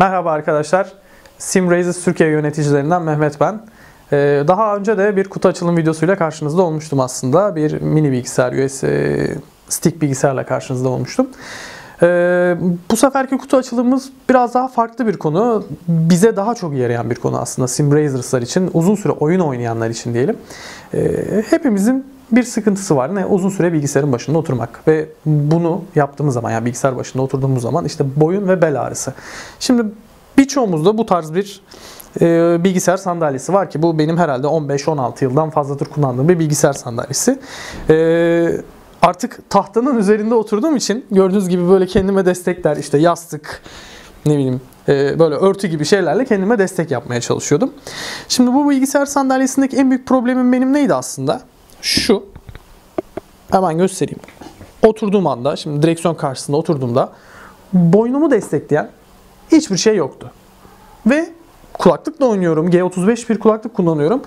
Merhaba arkadaşlar, Sim Racers Türkiye yöneticilerinden Mehmet ben. Daha önce de bir kutu açılım videosuyla karşınızda olmuştum aslında. Bir mini bilgisayar, USB stick bilgisayarla karşınızda olmuştum. Bu seferki kutu açılımımız biraz daha farklı bir konu. Bize daha çok yarayan bir konu aslında Sim Racers'lar için, uzun süre oyun oynayanlar için diyelim. Hepimizin bir sıkıntısı var. Ne? Uzun süre bilgisayarın başında oturmak. Ve bunu yaptığımız zaman, yani bilgisayar başında oturduğumuz zaman işte boyun ve bel ağrısı. Şimdi birçoğumuzda bu tarz bir bilgisayar sandalyesi var ki bu benim herhalde 15-16 yıldan fazladır kullandığım bir bilgisayar sandalyesi. Artık tahtanın üzerinde oturduğum için gördüğünüz gibi böyle kendime destekler, işte yastık, ne bileyim böyle örtü gibi şeylerle kendime destek yapmaya çalışıyordum. Şimdi bu bilgisayar sandalyesindeki en büyük problemim benim neydi aslında? Şu, hemen göstereyim. Oturduğum anda, şimdi direksiyon karşısında oturduğumda boynumu destekleyen hiçbir şey yoktu. Ve kulaklıkla oynuyorum. G35 bir kulaklık kullanıyorum.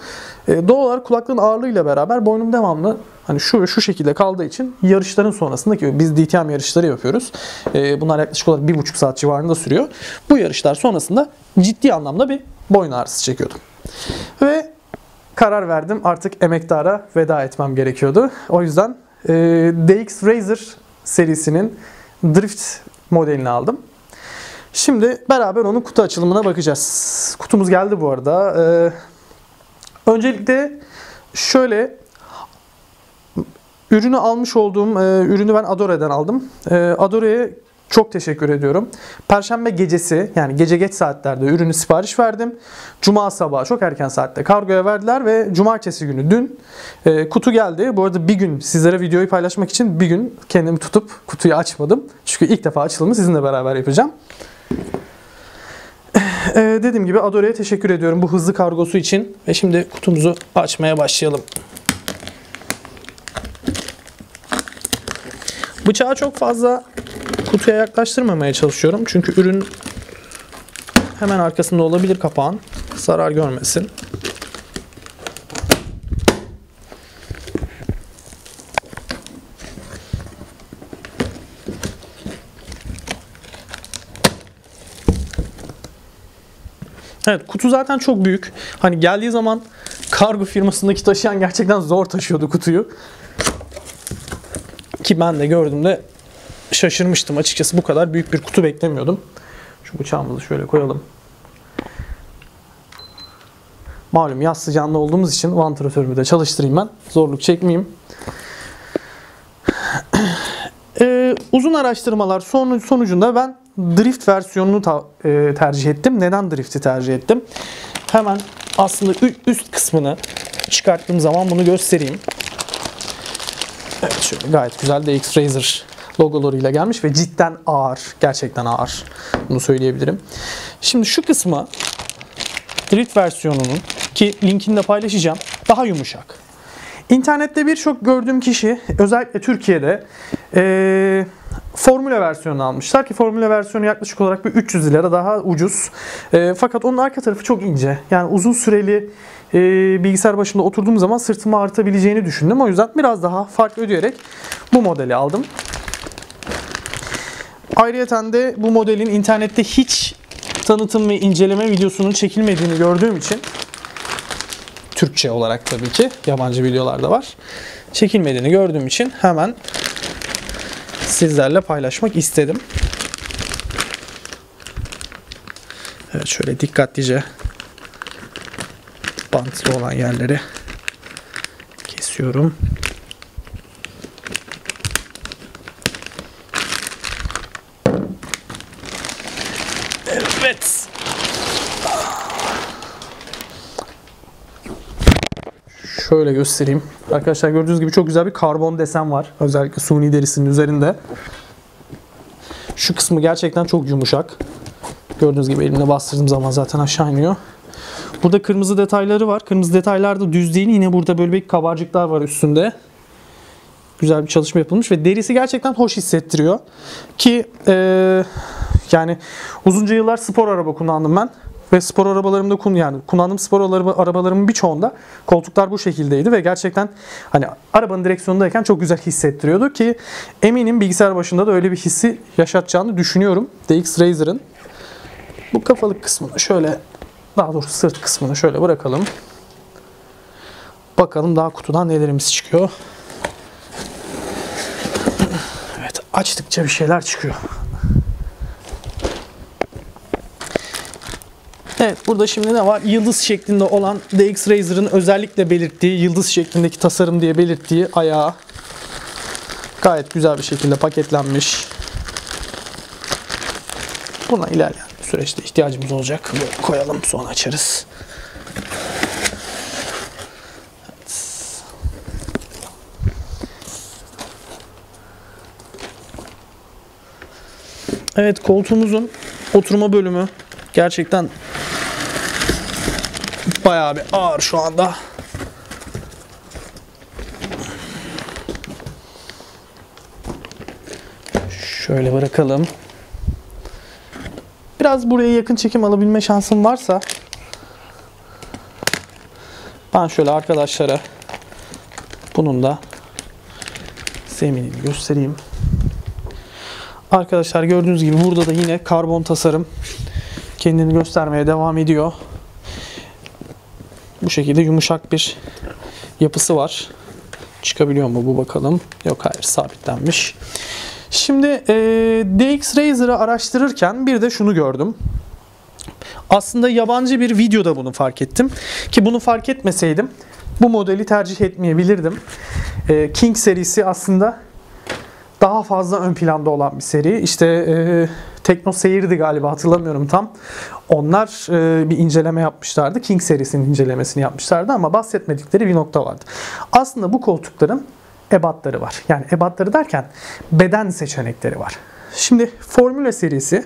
Doğal olarak kulaklığın ağırlığıyla beraber boynum devamlı hani şu ve şu şekilde kaldığı için yarışların sonrasındaki, biz DTM yarışları yapıyoruz. Bunlar yaklaşık olarak 1,5 saat civarında sürüyor. Bu yarışlar sonrasında ciddi anlamda bir boyun ağrısı çekiyordum. Ve karar verdim, artık emektara veda etmem gerekiyordu. O yüzden DXRacer serisinin Drift modelini aldım. Şimdi beraber onun kutu açılımına bakacağız. Kutumuz geldi bu arada. Öncelikle şöyle, ürünü almış olduğum, ürünü ben Adore'den aldım. Adore'ye çok teşekkür ediyorum. Perşembe gecesi, yani gece geç saatlerde ürünü sipariş verdim. Cuma sabahı çok erken saatte kargoya verdiler ve cumartesi günü, dün kutu geldi. Bu arada bir gün sizlere videoyu paylaşmak için bir gün kendimi tutup kutuyu açmadım. Çünkü ilk defa açılımı sizinle beraber yapacağım. Dediğim gibi Adore'ye teşekkür ediyorum bu hızlı kargosu için. Ve şimdi kutumuzu açmaya başlayalım. Bıçağı çok fazla kutuya yaklaştırmamaya çalışıyorum. Çünkü ürün hemen arkasında olabilir kapağın. Zarar görmesin. Evet, kutu zaten çok büyük. Hani geldiği zaman kargo firmasındaki taşıyan gerçekten zor taşıyordu kutuyu. Ki ben de gördüğümde şaşırmıştım açıkçası, bu kadar büyük bir kutu beklemiyordum. Şu bıçağımızı şöyle koyalım. Malum yaz sıcağında olduğumuz için vantilatörümü de çalıştırayım ben. Zorluk çekmeyeyim. Uzun araştırmalar sonucunda ben Drift versiyonunu tercih ettim. Neden Drift'i tercih ettim? Hemen aslında üst kısmını çıkarttığım zaman bunu göstereyim. Evet, şöyle gayet güzel DXRacer logolarıyla gelmiş ve cidden ağır. Gerçekten ağır. Bunu söyleyebilirim. Şimdi şu kısmı Drift versiyonunun, ki linkini de paylaşacağım, daha yumuşak. İnternette birçok gördüğüm kişi, özellikle Türkiye'de Formula versiyonunu almışlar ki Formula versiyonu yaklaşık olarak bir 300 lira daha ucuz. Fakat onun arka tarafı çok ince. Yani uzun süreli bilgisayar başında oturduğum zaman sırtıma artabileceğini düşündüm. O yüzden biraz daha fark ödeyerek bu modeli aldım. Ayrıca de bu modelin internette hiç tanıtım ve inceleme videosunun çekilmediğini gördüğüm için, Türkçe olarak tabii ki, yabancı videolar da var, çekilmediğini gördüğüm için hemen sizlerle paylaşmak istedim. Evet, şöyle dikkatlice bantlı olan yerleri kesiyorum. Evet. Şöyle göstereyim. Arkadaşlar gördüğünüz gibi çok güzel bir karbon desen var. Özellikle suni derisinin üzerinde. Şu kısmı gerçekten çok yumuşak. Gördüğünüz gibi elimle bastırdığım zaman zaten aşağı iniyor. Burada kırmızı detayları var. Kırmızı detaylar da düz değil. Yine burada böyle bir kabarcıklar var üstünde. Güzel bir çalışma yapılmış ve derisi gerçekten hoş hissettiriyor. Ki yani uzunca yıllar spor araba kullandım ben. Ve spor arabalarımda kullandığım spor arabalarımın birçoğunda koltuklar bu şekildeydi ve gerçekten hani arabanın direksiyonundayken çok güzel hissettiriyordu ki eminim bilgisayar başında da öyle bir hissi yaşatacağını düşünüyorum DXRacer'ın. Bu kafalık kısmını şöyle, daha doğrusu sırt kısmını şöyle bırakalım. Bakalım daha kutudan nelerimiz çıkıyor. Evet, açtıkça bir şeyler çıkıyor. Evet, burada şimdi ne var? Yıldız şeklinde olan DXRacer'ın özellikle belirttiği, yıldız şeklindeki tasarım diye belirttiği ayağı. Gayet güzel bir şekilde paketlenmiş. Buna ilerleyen süreçte ihtiyacımız olacak. Böyle koyalım, sonra açarız. Evet, koltuğumuzun oturma bölümü gerçekten bayağı bir ağır şu anda. Şöyle bırakalım. Biraz buraya yakın çekim alabilme şansım varsa ben şöyle arkadaşlara bunun da zeminini göstereyim. Arkadaşlar, gördüğünüz gibi burada da yine karbon tasarım kendini göstermeye devam ediyor. Bu şekilde yumuşak bir yapısı var. Çıkabiliyor mu bu, bakalım. Yok, hayır, sabitlenmiş. Şimdi DXRacer'ı araştırırken bir de şunu gördüm. Aslında yabancı bir videoda bunu fark ettim. Ki bunu fark etmeseydim bu modeli tercih etmeyebilirdim. King serisi aslında daha fazla ön planda olan bir seri. İşte Tekno Seyir'di galiba, hatırlamıyorum tam. Onlar bir inceleme yapmışlardı. King serisinin incelemesini yapmışlardı ama bahsetmedikleri bir nokta vardı. Aslında bu koltukların ebatları var. Yani ebatları derken beden seçenekleri var. Şimdi Formula serisi,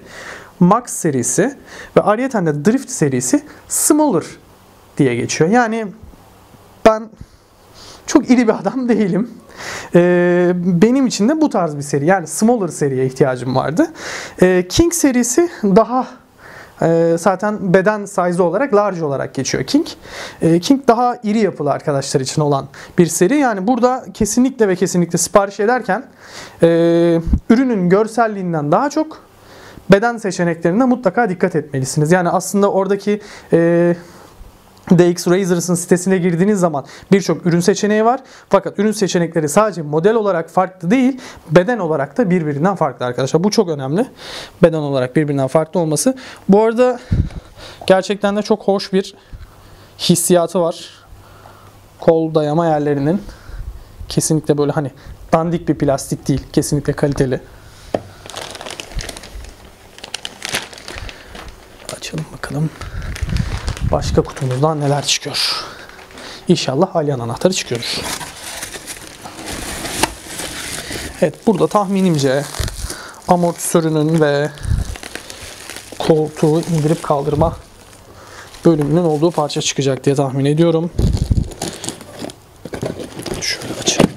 Max serisi ve ayrıca de Drift serisi smaller diye geçiyor. Yani ben çok iri bir adam değilim. Benim için de bu tarz bir seri, yani smaller seriye ihtiyacım vardı. King serisi daha zaten beden size olarak large olarak geçiyor King. King daha iri yapılı arkadaşlar için olan bir seri. Yani burada kesinlikle ve kesinlikle sipariş ederken ürünün görselliğinden daha çok beden seçeneklerine mutlaka dikkat etmelisiniz. Yani aslında oradaki DXRacer'ın sitesine girdiğiniz zaman birçok ürün seçeneği var. Fakat ürün seçenekleri sadece model olarak farklı değil, beden olarak da birbirinden farklı arkadaşlar. Bu çok önemli. Beden olarak birbirinden farklı olması. Bu arada gerçekten de çok hoş bir hissiyatı var. Kol dayama yerlerinin. Kesinlikle böyle hani dandik bir plastik değil. Kesinlikle kaliteli. Açalım bakalım. Başka kutumuzdan neler çıkıyor? İnşallah alyan anahtarı çıkıyoruz. Evet, burada tahminimce amortisörünün ve koltuğu indirip kaldırma bölümünün olduğu parça çıkacak diye tahmin ediyorum. Şöyle açalım.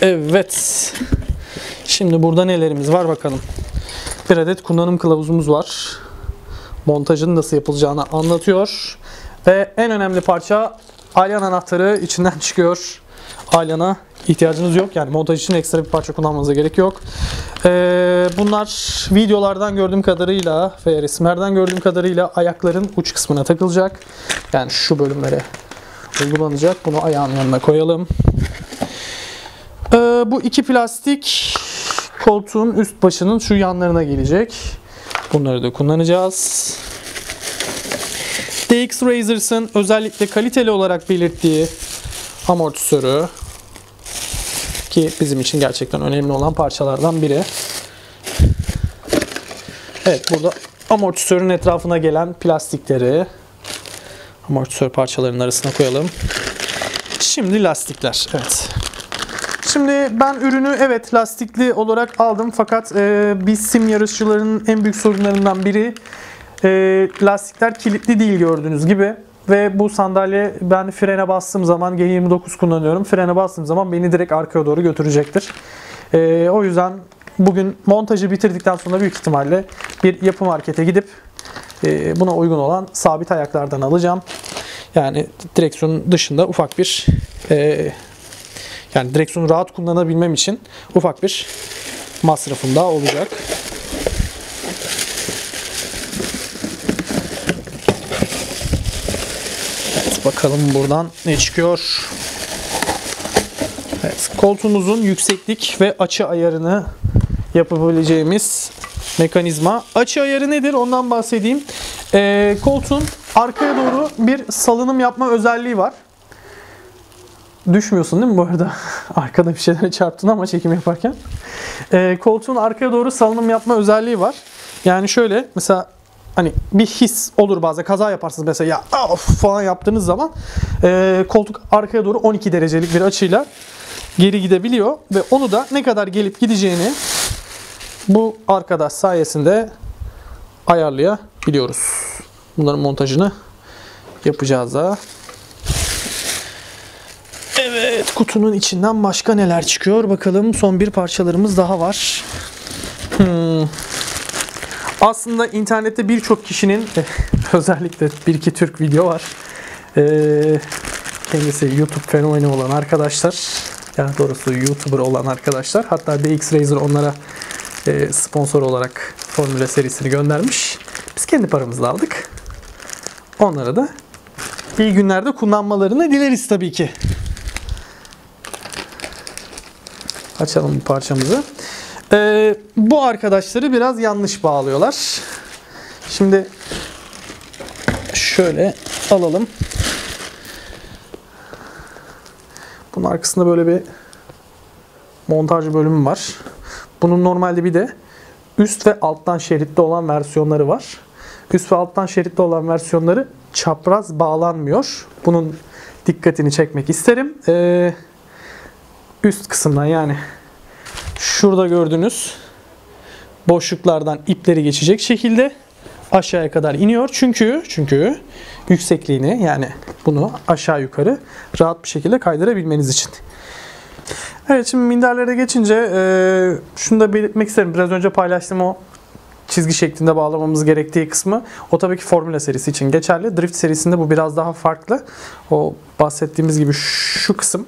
Evet. Şimdi burada nelerimiz var bakalım. Bir adet kullanım kılavuzumuz var. Montajın nasıl yapılacağını anlatıyor. Ve en önemli parça alyan anahtarı içinden çıkıyor. Alyana ihtiyacınız yok. Yani montaj için ekstra bir parça kullanmanıza gerek yok. Bunlar videolardan gördüğüm kadarıyla ve resimlerden gördüğüm kadarıyla ayakların uç kısmına takılacak. Yani şu bölümlere uygulanacak. Bunu ayağın yanına koyalım. Bu iki plastik koltuğun üst başının şu yanlarına gelecek. Bunları da kullanacağız. DXRacer'ın özellikle kaliteli olarak belirttiği amortisörü, ki bizim için gerçekten önemli olan parçalardan biri. Evet, burada amortisörün etrafına gelen plastikleri amortisör parçalarının arasına koyalım. Şimdi lastikler. Evet. Şimdi ben ürünü evet lastikli olarak aldım, fakat biz sim yarışçılarının en büyük sorunlarından biri lastikler kilitli değil, gördüğünüz gibi. Ve bu sandalye, ben frene bastığım zaman G29 kullanıyorum. Frene bastığım zaman beni direkt arkaya doğru götürecektir. O yüzden bugün montajı bitirdikten sonra büyük ihtimalle bir yapı markete gidip buna uygun olan sabit ayaklardan alacağım. Yani direksiyonun dışında ufak bir... Yani direksiyonu rahat kullanabilmem için ufak bir masrafında olacak. Evet, bakalım buradan ne çıkıyor. Evet, koltuğumuzun yükseklik ve açı ayarını yapabileceğimiz mekanizma. Açı ayarı nedir? Ondan bahsedeyim. Koltuğun arkaya doğru bir salınım yapma özelliği var. Düşmüyorsun değil mi bu arada? Arkada bir şeylere çarptın ama çekim yaparken. Koltuğun arkaya doğru salınım yapma özelliği var. Yani şöyle mesela hani bir his olur bazen, kaza yaparsınız mesela ya of falan yaptığınız zaman koltuk arkaya doğru 12 derecelik bir açıyla geri gidebiliyor ve onu da ne kadar gelip gideceğini bu arkadaş sayesinde ayarlayabiliyoruz. Bunların montajını yapacağız daha. Evet, kutunun içinden başka neler çıkıyor bakalım. Son bir parçalarımız daha var. Aslında internette birçok kişinin özellikle bir iki Türk video var. Kendisi YouTube fenomeni olan arkadaşlar, ya doğrusu YouTuber olan arkadaşlar, hatta DXRacer onlara sponsor olarak Formula serisini göndermiş. Biz kendi paramızla aldık. Onlara da iyi günlerde kullanmalarını dileriz tabii ki. Açalım bu parçamızı. Bu arkadaşları biraz yanlış bağlıyorlar. Şimdi şöyle alalım. Bunun arkasında böyle bir montaj bölümü var. Bunun normalde bir de üst ve alttan şeritli olan versiyonları var. Üst ve alttan şeritli olan versiyonları çapraz bağlanmıyor. Bunun dikkatini çekmek isterim. Üst kısımdan, yani şurada gördüğünüz boşluklardan ipleri geçecek şekilde aşağıya kadar iniyor. Çünkü yüksekliğini, yani bunu aşağı yukarı rahat bir şekilde kaydırabilmeniz için. Evet, şimdi minderlere geçince şunu da belirtmek isterim. Biraz önce paylaştım, o çizgi şeklinde bağlamamız gerektiği kısmı. O tabii ki Formula serisi için geçerli. Drift serisinde bu biraz daha farklı. O bahsettiğimiz gibi şu kısım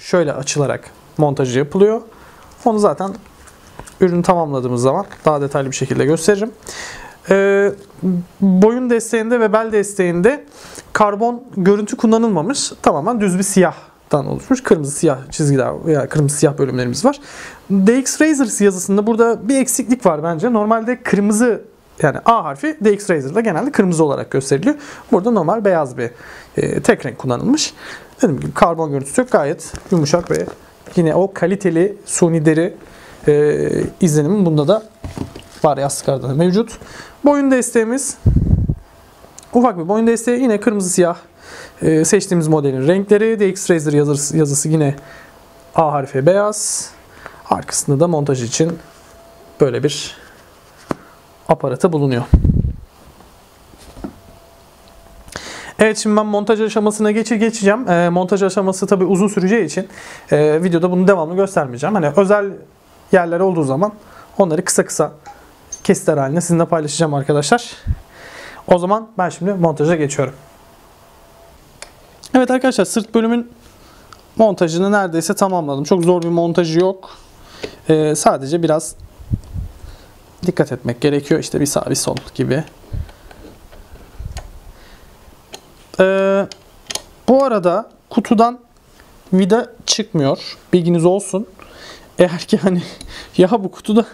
şöyle açılarak montajı yapılıyor. Onu zaten ürünü tamamladığımız zaman daha detaylı bir şekilde gösteririm. Boyun desteğinde ve bel desteğinde karbon görüntü kullanılmamış. Tamamen düz bir siyahtan oluşmuş. Kırmızı siyah çizgiler veya kırmızı siyah bölümlerimiz var. DXRacer yazısında burada bir eksiklik var bence. Normalde kırmızı, yani A harfi DXRacer'da genelde kırmızı olarak gösteriliyor. Burada normal beyaz bir tek renk kullanılmış. Dediğim gibi karbon görüntüsü yok. Gayet yumuşak ve yine o kaliteli suni deri izlenimi bunda da var, yastıklarda da mevcut. Boyun desteğimiz, ufak bir boyun desteği, yine kırmızı siyah seçtiğimiz modelin renkleri. DXRacer yazısı yine A harfi beyaz. Arkasında da montaj için böyle bir aparatı bulunuyor. Evet, şimdi ben montaj aşamasına geçeceğim. Montaj aşaması tabii uzun süreceği için videoda bunu devamlı göstermeyeceğim. Hani özel yerler olduğu zaman onları kısa kısa kesitler halinde sizinle paylaşacağım arkadaşlar. O zaman ben şimdi montaja geçiyorum. Evet arkadaşlar, sırt bölümün montajını neredeyse tamamladım. Çok zor bir montajı yok. Sadece biraz dikkat etmek gerekiyor. İşte bir sağ bir sol gibi. Bu arada kutudan vida çıkmıyor. Bilginiz olsun. Eğer ki hani ya bu kutuda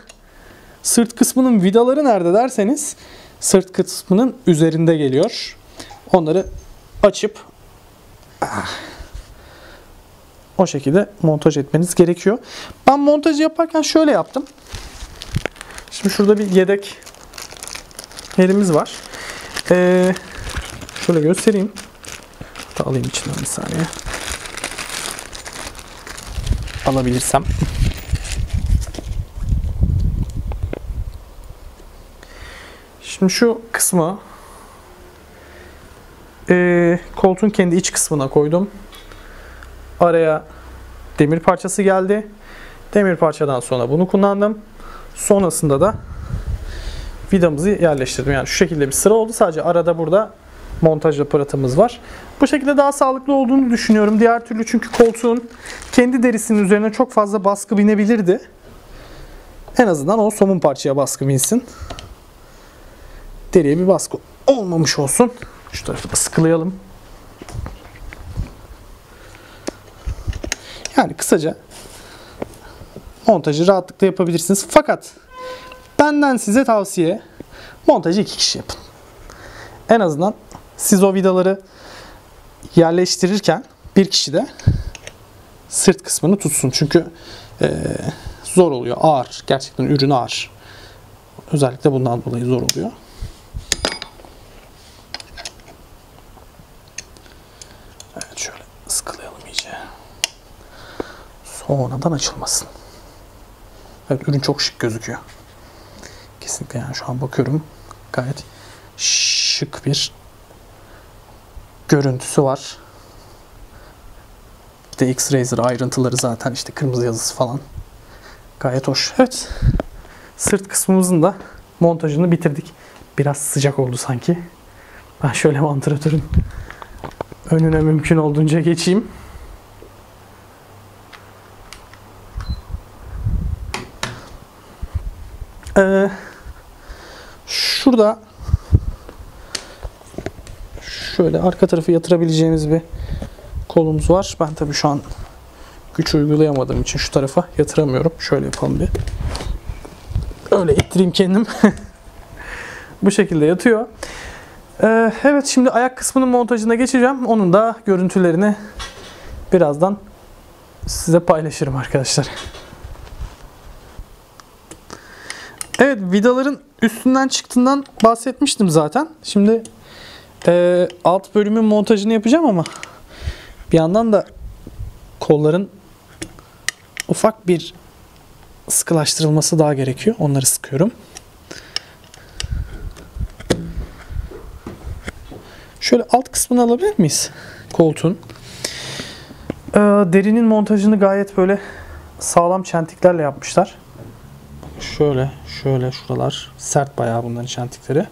sırt kısmının vidaları nerede derseniz, sırt kısmının üzerinde geliyor. Onları açıp o şekilde montaj etmeniz gerekiyor. Ben montajı yaparken şöyle yaptım. Şimdi şurada bir yedek elimiz var. Şöyle göstereyim. Hatta alayım içinden bir saniye. Alabilirsem. Şimdi şu kısmı koltuğun kendi iç kısmına koydum. Araya demir parçası geldi. Demir parçadan sonra bunu kullandım. Sonrasında da vidamızı yerleştirdim. Yani şu şekilde bir sıra oldu. Sadece arada burada montaj aparatımız var. Bu şekilde daha sağlıklı olduğunu düşünüyorum. Diğer türlü çünkü koltuğun kendi derisinin üzerine çok fazla baskı binebilirdi. En azından o somun parçaya baskı binsin. Deriye bir baskı olmamış olsun. Şu tarafı da sıkılayalım. Yani kısaca montajı rahatlıkla yapabilirsiniz. Fakat benden size tavsiye, montajı iki kişi yapın. En azından siz o vidaları yerleştirirken bir kişi de sırt kısmını tutsun. Çünkü zor oluyor. Ağır. Gerçekten ürün ağır. Özellikle bundan dolayı zor oluyor. Evet, şöyle sıkılayalım iyice. Sonradan açılmasın. Evet, ürün çok şık gözüküyor. Kesinlikle yani şu an bakıyorum. Gayet şık bir görüntüsü var. Bir de DXRacer ayrıntıları zaten işte kırmızı yazısı falan. Gayet hoş. Evet. Sırt kısmımızın da montajını bitirdik. Biraz sıcak oldu sanki. Ben şöyle vantilatörün önüne mümkün olduğunca geçeyim. Şurada şöyle arka tarafı yatırabileceğimiz bir kolumuz var. Ben tabii şu an güç uygulayamadığım için şu tarafa yatıramıyorum. Şöyle yapalım bir. Öyle ittireyim kendim. Bu şekilde yatıyor. Evet, şimdi ayak kısmının montajına geçeceğim. Onun da görüntülerini birazdan size paylaşırım arkadaşlar. Evet, vidaların üstünden çıktığından bahsetmiştim zaten. Şimdi alt bölümün montajını yapacağım ama bir yandan da kolların ufak bir sıkılaştırılması daha gerekiyor. Onları sıkıyorum. Şöyle alt kısmını alabilir miyiz? Koltuğun. Derinin montajını gayet böyle sağlam çentiklerle yapmışlar. Şöyle, şöyle şuralar. Sert bayağı bunların çentikleri.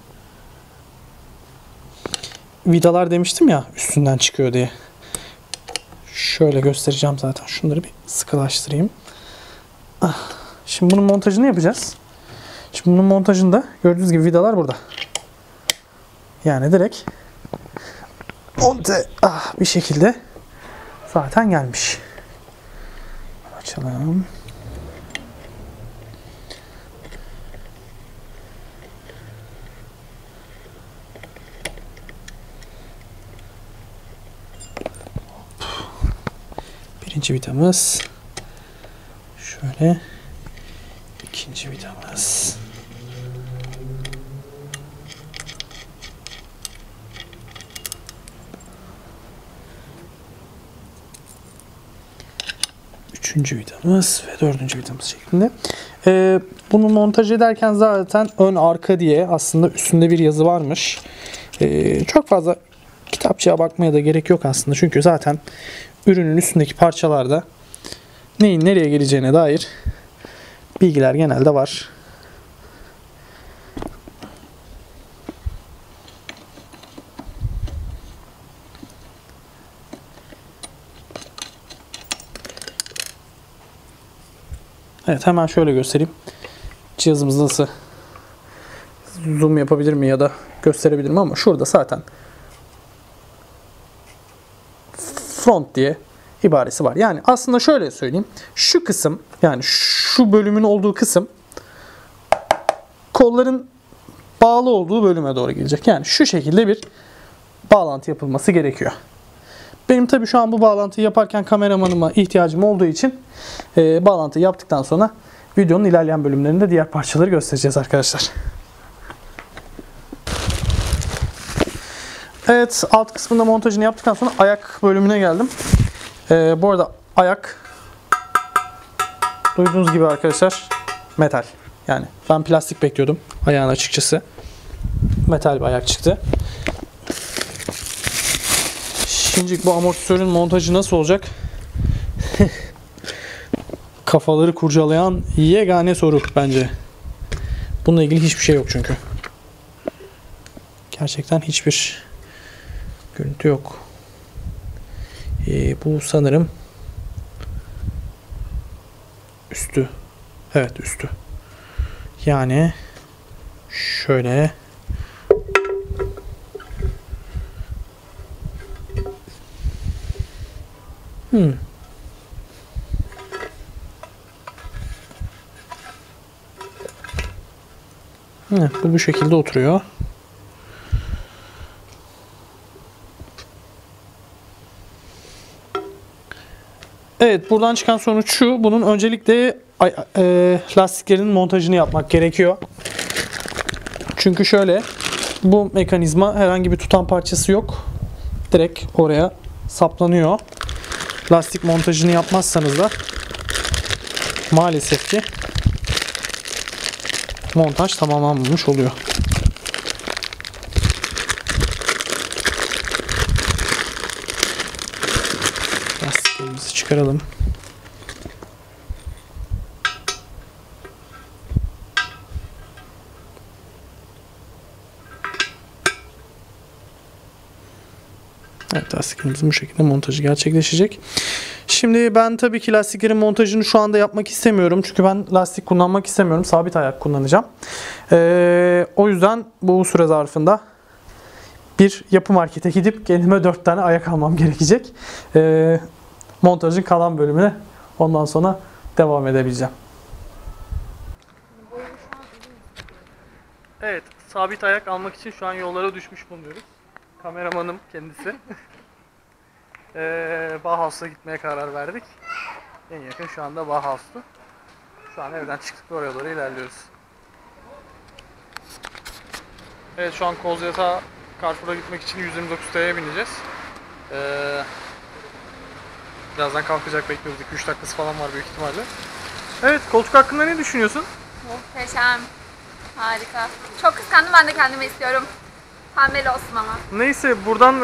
Vidalar demiştim ya üstünden çıkıyor diye. Şöyle göstereceğim zaten. Şunları bir sıkılaştırayım. Şimdi bunun montajını yapacağız. Şimdi bunun montajında gördüğünüz gibi vidalar burada. Yani direkt monte bir şekilde zaten gelmiş. Açalım. Birinci vidamız. Şöyle. İkinci vidamız. Üçüncü vidamız ve dördüncü vidamız şeklinde. Bunu montaj ederken zaten ön arka diye aslında üstünde bir yazı varmış. Çok fazla kitapçığa bakmaya da gerek yok aslında. Çünkü zaten ürünün üstündeki parçalarda neyin nereye geleceğine dair bilgiler genelde var. Evet, hemen şöyle göstereyim. Cihazımız nasıl? Zoom yapabilir mi ya da gösterebilir mi? Ama şurada zaten front diye ibaresi var. Yani aslında şöyle söyleyeyim. Şu kısım, yani şu bölümün olduğu kısım kolların bağlı olduğu bölüme doğru gelecek. Yani şu şekilde bir bağlantı yapılması gerekiyor. Benim tabii şu an bu bağlantıyı yaparken kameramanıma ihtiyacım olduğu için bağlantıyı yaptıktan sonra videonun ilerleyen bölümlerinde diğer parçaları göstereceğiz arkadaşlar. Evet, alt kısmında montajını yaptıktan sonra ayak bölümüne geldim. Bu arada ayak duyduğunuz gibi arkadaşlar metal. Yani ben plastik bekliyordum ayağın açıkçası. Metal bir ayak çıktı. Şimdi bu amortisörün montajı nasıl olacak? Kafaları kurcalayan yegane soru bence. Bununla ilgili hiçbir şey yok çünkü. Gerçekten hiçbir Görüntü yok. Bu sanırım üstü. Evet, üstü. Yani şöyle bu şekilde oturuyor. Evet, buradan çıkan sonuç şu. Bunun öncelikle lastiklerin montajını yapmak gerekiyor. Çünkü şöyle, bu mekanizma herhangi bir tutan parçası yok. Direkt oraya saplanıyor. Lastik montajını yapmazsanız da maalesef ki montaj tamamlanmamış oluyor. Lastiklerimizi çıkaralım. Evet, lastiklerimizin bu şekilde montajı gerçekleşecek. Şimdi ben tabii ki lastiklerin montajını şu anda yapmak istemiyorum. Çünkü ben lastik kullanmak istemiyorum. Sabit ayak kullanacağım. O yüzden bu süre zarfında bir yapı markete gidip kendime 4 tane ayak almam gerekecek. Montajın kalan bölümüne ondan sonra devam edebileceğim. Evet, sabit ayak almak için şu an yollara düşmüş bulunuyoruz. Kameramanım kendisi. Bauhaus'a gitmeye karar verdik. En yakın şu anda Bauhaus'tu. Şu an evden çıktık ve oraya doğru ilerliyoruz. Evet, şu an Kozyatağı Carrefour'a gitmek için 129 TL'ye bineceğiz. Birazdan kalkacak, bekliyoruz. 2-3 dakikası falan var büyük ihtimalle. Evet, koltuk hakkında ne düşünüyorsun? Muhteşem. Harika. Çok kıskandım, ben de kendimi istiyorum. Hamile olsun ama. Neyse, buradan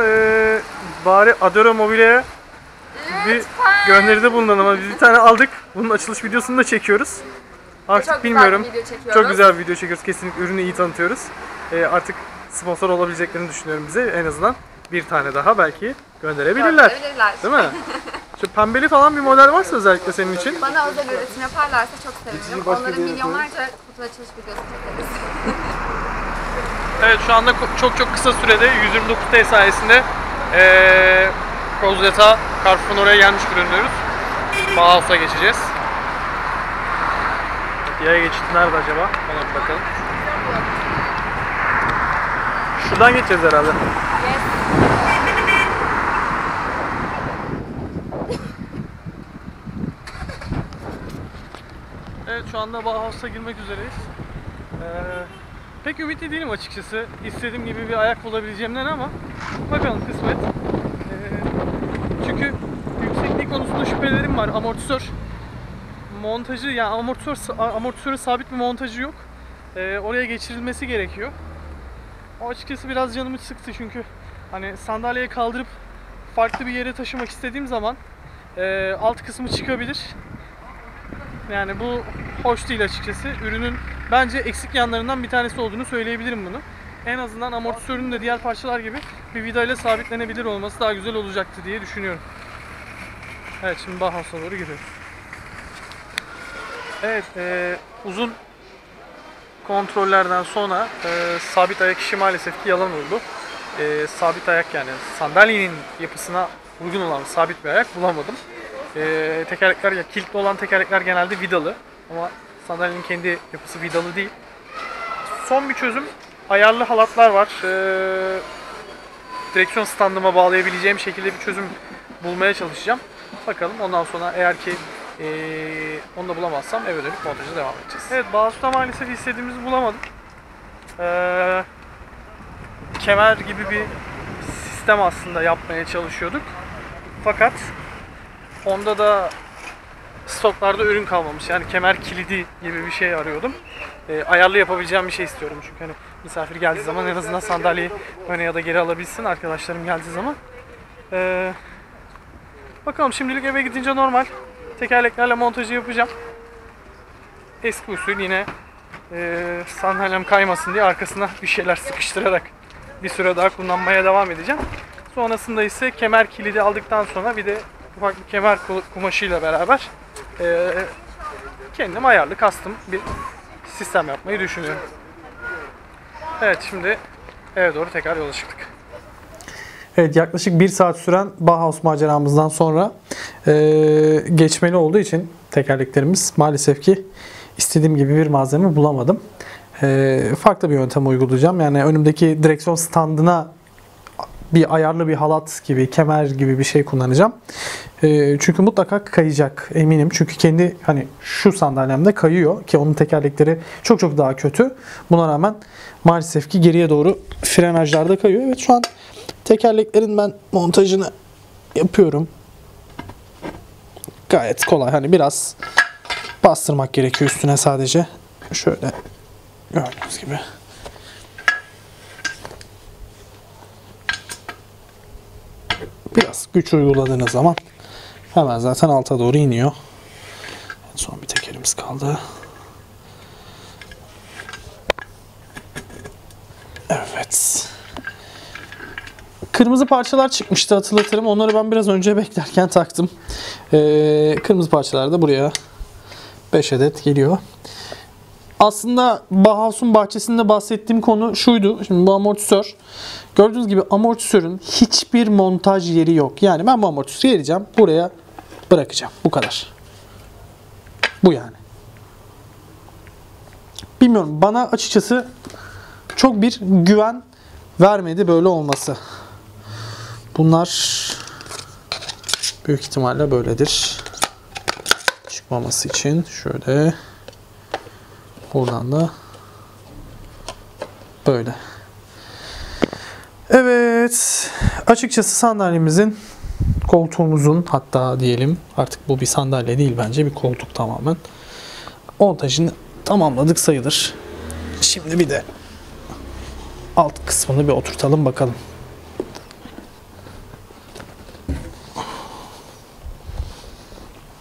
bari Adora Mobilya'ya bir gönderide bulunalım ama biz bir tane aldık. Bunun açılış videosunu da çekiyoruz. Artık çok bilmiyorum. Çok güzel bir video çekiyoruz. Kesinlikle ürünü iyi tanıtıyoruz. Artık sponsor olabileceklerini düşünüyorum bize. En azından bir tane daha belki gönderebilirler. Değil mi? Şu pembeli falan bir model varsa özellikle senin için. Bana özel üretim yaparlarsa çok sevinirim. Onların milyonlarca kutu açılış videosu çekeriz. Evet, şu anda çok kısa sürede 129T sayesinde Kozyatağı Carrefour'un oraya gelmiş görünüyoruz. Bauhaus'a geçeceğiz. Yaya geçit nerede acaba? Ona bakalım. Şuradan geçeceğiz herhalde. Evet, şu anda Bauhaus'a girmek üzereyiz. Pek ümitli değilim açıkçası. İstediğim gibi bir ayak bulabileceğimden, ama bakalım kısmet. Çünkü yükseklik konusunda şüphelerim var. Amortisör montajı, yani amortisörü sabit bir montajı yok. Oraya geçirilmesi gerekiyor. O açıkçası biraz canımı sıktı, çünkü hani sandalyeye kaldırıp farklı bir yere taşımak istediğim zaman alt kısmı çıkabilir. Yani bu hoş değil açıkçası. Ürünün bence eksik yanlarından bir tanesi olduğunu söyleyebilirim bunu. En azından amortisörün de diğer parçalar gibi bir vidayla sabitlenebilir olması daha güzel olacaktı diye düşünüyorum. Evet, şimdi Bauhaus'a doğru gidiyoruz. Evet, uzun kontrollerden sonra sabit ayak işi maalesef ki yalan oldu. Sabit ayak, yani sandalyenin yapısına uygun olan sabit bir ayak bulamadım. Tekerlekler, ya kilitli olan tekerlekler genelde vidalı, ama sandalyenin kendi yapısı vidalı değil. Son bir çözüm, ayarlı halatlar var. Direksiyon standıma bağlayabileceğim şekilde bir çözüm bulmaya çalışacağım. Bakalım, ondan sonra eğer ki onu da bulamazsam eve dönüp montaja devam edeceğiz. Evet, Bauhaus'ta maalesef istediğimizi bulamadık. Kemer gibi bir sistem aslında yapmaya çalışıyorduk. Fakat onda da stoklarda ürün kalmamış. Yani kemer kilidi gibi bir şey arıyordum. Ayarlı yapabileceğim bir şey istiyorum. Çünkü hani misafir geldiği zaman en azından sandalyeyi öne ya da geri alabilsin. Arkadaşlarım geldiği zaman. Bakalım, şimdilik eve gidince normal tekerleklerle montajı yapacağım. Eski usul yine sandalyem kaymasın diye arkasına bir şeyler sıkıştırarak bir süre daha kullanmaya devam edeceğim. Sonrasında ise kemer kilidi aldıktan sonra bir de ufak bir kemer kumaşıyla beraber kendim ayarlı custom bir sistem yapmayı düşünüyorum. Evet, şimdi eve doğru tekrar yola çıktık. Evet, yaklaşık 1 saat süren Bauhaus maceramızdan sonra geçmeli olduğu için tekerleklerimiz maalesef ki istediğim gibi bir malzeme bulamadım. Farklı bir yöntem uygulayacağım. Yani önümdeki direksiyon standına bir ayarlı bir halat gibi, kemer gibi bir şey kullanacağım. Çünkü mutlaka kayacak eminim. Çünkü kendi hani şu sandalyemde kayıyor ki onun tekerlekleri çok çok daha kötü. Buna rağmen maalesef ki geriye doğru frenajlarda kayıyor. Evet, şu an tekerleklerin ben montajını yapıyorum. Gayet kolay. Hani biraz bastırmak gerekiyor üstüne sadece. Şöyle gördüğünüz gibi. Biraz güç uyguladığınız zaman hemen zaten alta doğru iniyor. Son bir tekerimiz kaldı. Evet. Kırmızı parçalar çıkmıştı, hatırlatırım. Onları ben biraz önce beklerken taktım. Kırmızı parçalar da buraya 5 adet geliyor. Aslında Bauhaus'un bahçesinde bahsettiğim konu şuydu. Şimdi bu amortisör. Gördüğünüz gibi amortisörün hiçbir montaj yeri yok. Yani ben bu amortisörü vereceğim, buraya bırakacağım. Bu kadar. Bu yani. Bilmiyorum, bana açıkçası çok bir güven vermedi böyle olması. Bunlar büyük ihtimalle böyledir. Çıkmaması için şöyle... Buradan da böyle. Evet. Açıkçası sandalyemizin, koltuğumuzun hatta diyelim, artık bu bir sandalye değil bence, bir koltuk tamamen. Montajını tamamladık sayılır. Şimdi bir de alt kısmını bir oturtalım bakalım.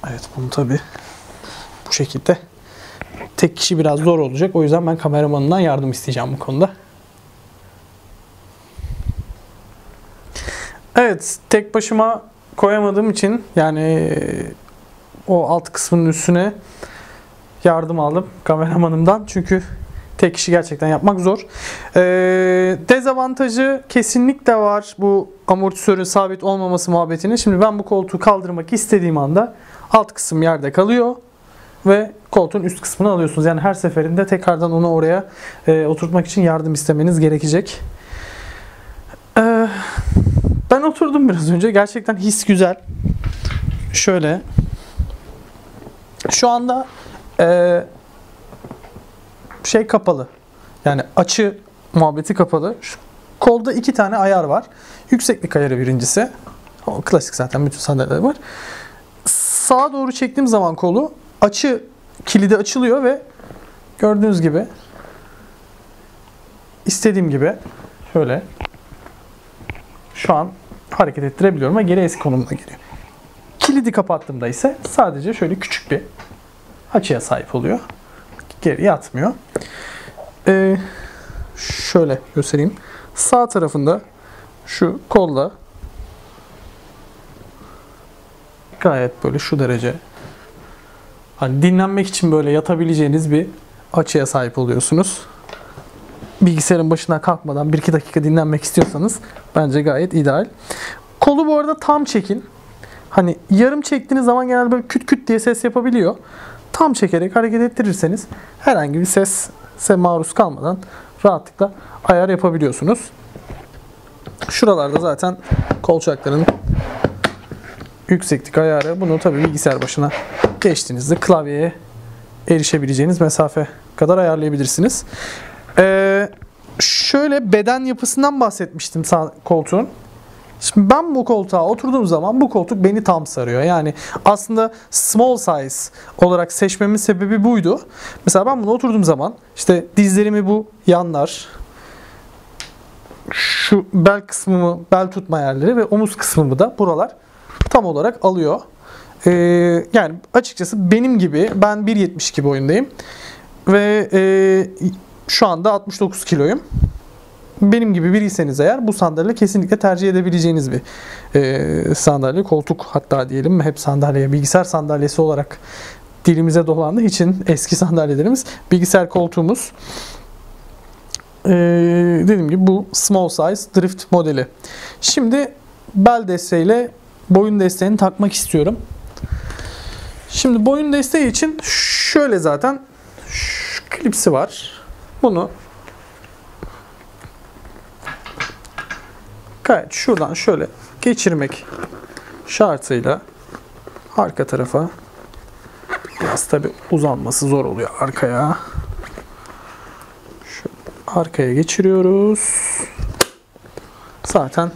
Evet, bunu tabii bu şekilde. Tek kişi biraz zor olacak. O yüzden ben kameramanından yardım isteyeceğim bu konuda. Evet, tek başıma koyamadığım için yani o alt kısmının üstüne yardım aldım kameramanımdan. Çünkü tek kişi gerçekten yapmak zor. Dezavantajı kesinlikle var bu amortisörün sabit olmaması muhabbetini. Şimdi ben bu koltuğu kaldırmak istediğim anda alt kısım yerde kalıyor. Ve koltuğun üst kısmını alıyorsunuz. Yani her seferinde tekrardan onu oraya oturtmak için yardım istemeniz gerekecek. Ben oturdum biraz önce. Gerçekten his güzel. Şöyle. Şu anda şey kapalı. Yani açı muhabbeti kapalı. Şu kolda 2 tane ayar var. Yükseklik ayarı birincisi. O klasik zaten bütün sandalyelerde var. Sağa doğru çektiğim zaman kolu açı kilidi açılıyor ve gördüğünüz gibi istediğim gibi şöyle şu an hareket ettirebiliyorum ve geri eski konumuna geliyor. Kilidi kapattığımda ise sadece şöyle küçük bir açıya sahip oluyor. Geriye atmıyor. Şöyle göstereyim. Sağ tarafında şu kolla gayet böyle şu derece. Hani dinlenmek için böyle yatabileceğiniz bir açıya sahip oluyorsunuz. Bilgisayarın başına kalkmadan 1-2 dakika dinlenmek istiyorsanız bence gayet ideal. Kolu bu arada tam çekin. Hani yarım çektiğiniz zaman genelde böyle küt küt diye ses yapabiliyor. Tam çekerek hareket ettirirseniz herhangi bir sese maruz kalmadan rahatlıkla ayar yapabiliyorsunuz. Şuralarda zaten kolçakların yükseklik ayarı. Bunu tabii bilgisayar başına geçtiğinizde klavyeye erişebileceğiniz mesafe kadar ayarlayabilirsiniz. Şöyle beden yapısından bahsetmiştim koltuğun. Şimdi ben bu koltuğa oturduğum zaman bu koltuk beni tam sarıyor. Yani aslında small size olarak seçmemin sebebi buydu. Mesela ben buna oturduğum zaman işte dizlerimi bu yanlar, şu bel kısmımı, bel tutma yerleri ve omuz kısmımı da buralar tam olarak alıyor. Yani açıkçası benim gibi, ben 1.72 boyundayım ve şu anda 69 kiloyum. benim gibi biriyseniz eğer bu sandalye kesinlikle tercih edebileceğiniz bir sandalye, koltuk hatta diyelim, hep sandalye, bilgisayar sandalyesi olarak dilimize dolandığı için eski sandalyelerimiz, bilgisayar koltuğumuz. Dediğim gibi bu small size drift modeli. Şimdi bel desteğiyle boyun desteğini takmak istiyorum. Şimdi boyun desteği için şöyle zaten şu klipsi var. Bunu gayet şuradan şöyle geçirmek şartıyla arka tarafa, biraz tabi uzanması zor oluyor arkaya. Şöyle arkaya geçiriyoruz. Zaten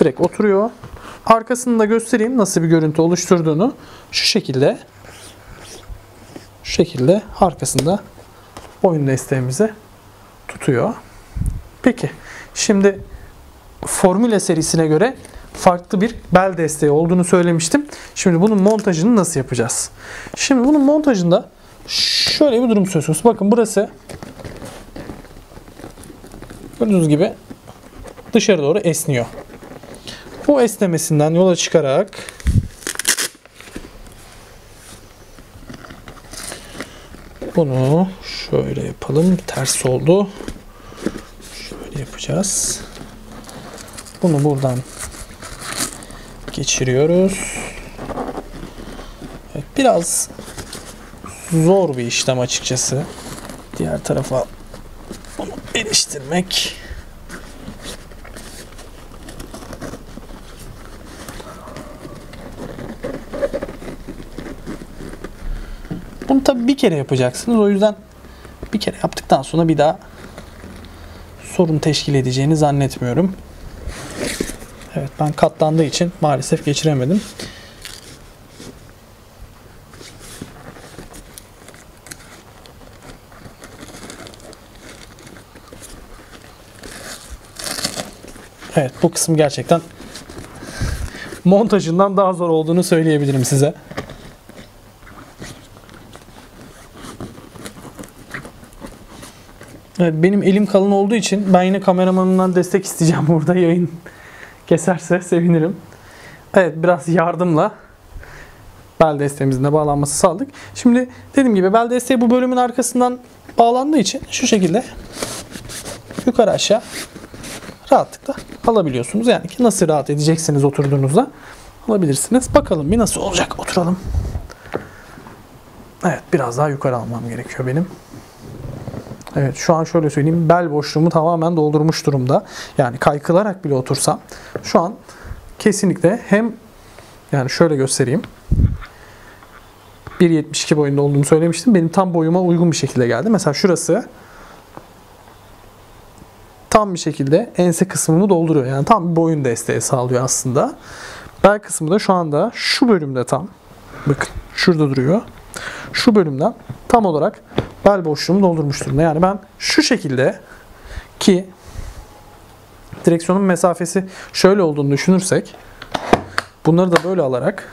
direkt oturuyor. Arkasını da göstereyim nasıl bir görüntü oluşturduğunu. Şu şekilde. Şu şekilde arkasında boyun desteğimizi tutuyor. Peki şimdi Formula serisine göre farklı bir bel desteği olduğunu söylemiştim. Şimdi bunun montajını nasıl yapacağız? Şimdi bunun montajında şöyle bir durum söz konusu. Bakın burası gördüğünüz gibi dışarı doğru esniyor. Bu esnemesinden yola çıkarak bunu şöyle yapalım. Ters oldu. Şöyle yapacağız. Bunu buradan geçiriyoruz. Evet, biraz zor bir işlem açıkçası. Diğer tarafa bunu eriştirmek. Bunu tabii bir kere yapacaksınız. O yüzden bir kere yaptıktan sonra bir daha sorun teşkil edeceğini zannetmiyorum. Evet, ben katlandığı için maalesef geçiremedim. Evet, bu kısım gerçekten montajından daha zor olduğunu söyleyebilirim size. Evet, benim elim kalın olduğu için ben yine kameramanımdan destek isteyeceğim burada, yayın keserse sevinirim. Evet, biraz yardımla bel desteğimizin de bağlanması sağladık. Şimdi dediğim gibi bel desteği bu bölümün arkasından bağlandığı için şu şekilde yukarı aşağı rahatlıkla alabiliyorsunuz. Yani ki nasıl rahat edeceksiniz oturduğunuzda alabilirsiniz. Bakalım bir nasıl olacak, oturalım. Evet, biraz daha yukarı almam gerekiyor benim. Evet, şu an şöyle söyleyeyim, bel boşluğumu tamamen doldurmuş durumda. Yani kaykılarak bile otursam şu an kesinlikle hem, yani şöyle göstereyim, 1.72 boyunda olduğumu söylemiştim. Benim tam boyuma uygun bir şekilde geldi. Mesela şurası tam bir şekilde ense kısmımı dolduruyor. Yani tam bir boyun desteği sağlıyor aslında. Bel kısmı da şu anda şu bölümde tam, bakın şurada duruyor. Şu bölümden tam olarak bel boşluğumu doldurmuş durumda. Yani ben şu şekilde, ki direksiyonun mesafesi şöyle olduğunu düşünürsek, bunları da böyle alarak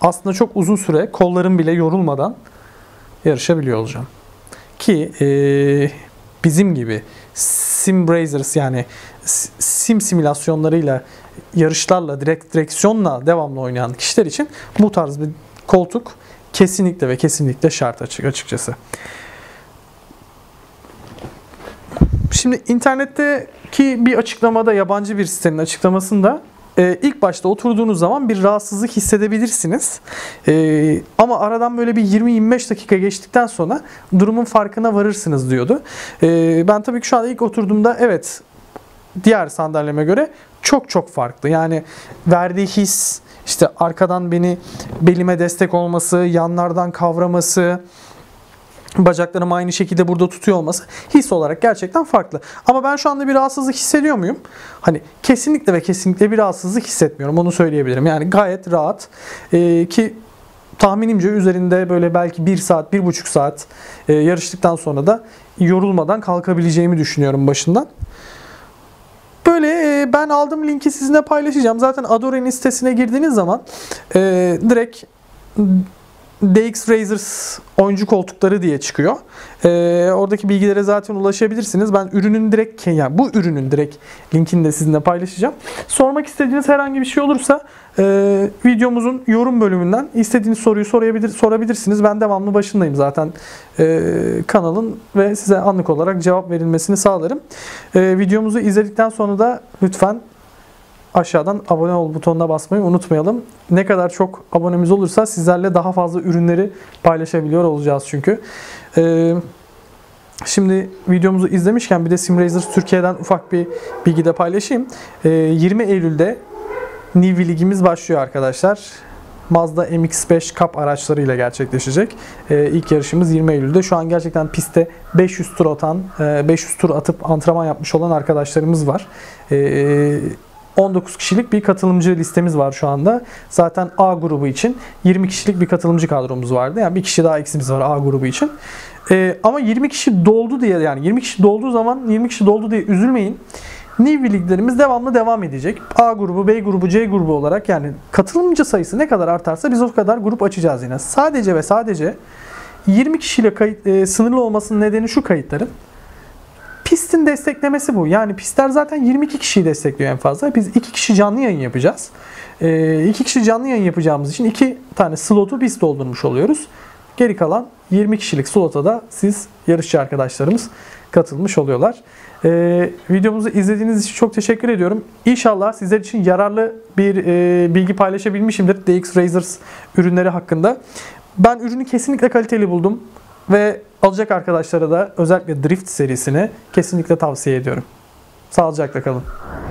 aslında çok uzun süre kollarım bile yorulmadan yarışabiliyor olacağım. Ki bizim gibi Sim Racers, yani sim simülasyonlarıyla, yarışlarla, direksiyonla devamlı oynayan kişiler için bu tarz bir koltuk kesinlikle ve kesinlikle şart açıkçası. Şimdi internetteki bir açıklamada, yabancı bir sitenin açıklamasında ilk başta oturduğunuz zaman bir rahatsızlık hissedebilirsiniz. Ama aradan böyle bir 20-25 dakika geçtikten sonra durumun farkına varırsınız diyordu. Ben tabii ki şu anda ilk oturduğumda evet, diğer sandalyeme göre çok çok farklı. Yani verdiği his, işte arkadan beni, belime destek olması, yanlardan kavraması, bacaklarım aynı şekilde burada tutuyor olması his olarak gerçekten farklı. Ama ben şu anda bir rahatsızlık hissediyor muyum? Hani kesinlikle ve kesinlikle bir rahatsızlık hissetmiyorum. Onu söyleyebilirim. Yani gayet rahat. Ki tahminimce üzerinde böyle belki 1 saat, 1,5 saat yarıştıktan sonra da yorulmadan kalkabileceğimi düşünüyorum başından. Böyle ben aldığım linki sizinle paylaşacağım. Zaten Adore'nin sitesine girdiğiniz zaman direkt DXRacer oyuncu koltukları diye çıkıyor. Oradaki bilgilere zaten ulaşabilirsiniz. Ben ürünün direkt, yani bu ürünün direkt linkini de sizinle paylaşacağım. Sormak istediğiniz herhangi bir şey olursa videomuzun yorum bölümünden istediğiniz soruyu sorabilirsiniz. Ben devamlı başındayım zaten kanalın ve size anlık olarak cevap verilmesini sağlarım. Videomuzu izledikten sonra da lütfen aşağıdan abone ol butonuna basmayı unutmayalım. Ne kadar çok abonemiz olursa sizlerle daha fazla ürünleri paylaşabiliyor olacağız çünkü. Şimdi videomuzu izlemişken bir de Sim Racers Türkiye'den ufak bir bilgi de paylaşayım. 20 Eylül'de Nivi ligimiz başlıyor arkadaşlar. Mazda MX-5 Cup araçlarıyla gerçekleşecek. İlk yarışımız 20 Eylül'de. Şu an gerçekten pistte 500 tur atıp antrenman yapmış olan arkadaşlarımız var. 19 kişilik bir katılımcı listemiz var şu anda. Zaten A grubu için 20 kişilik bir katılımcı kadromuz vardı. Yani bir kişi daha eksimiz var A grubu için. Ama 20 kişi doldu diye, yani 20 kişi doldu diye üzülmeyin. Nivi liglerimiz devamlı devam edecek. A grubu, B grubu, C grubu olarak, yani katılımcı sayısı ne kadar artarsa biz o kadar grup açacağız yine. Sadece ve sadece 20 kişiyle sınırlı olmasının nedeni şu kayıtların. Pistin desteklemesi bu. Yani pistler zaten 22 kişiyi destekliyor en fazla. Biz 2 kişi canlı yayın yapacağız. 2 kişi canlı yayın yapacağımız için 2 tane slotu biz doldurmuş oluyoruz. Geri kalan 20 kişilik slota da siz, yarışçı arkadaşlarımız katılmış oluyorlar. Videomuzu izlediğiniz için çok teşekkür ediyorum. İnşallah sizler için yararlı bir bilgi paylaşabilmişimdir DXRacer ürünleri hakkında. Ben ürünü kesinlikle kaliteli buldum ve alacak arkadaşlara da özellikle Drift serisini kesinlikle tavsiye ediyorum. Sağlıcakla kalın.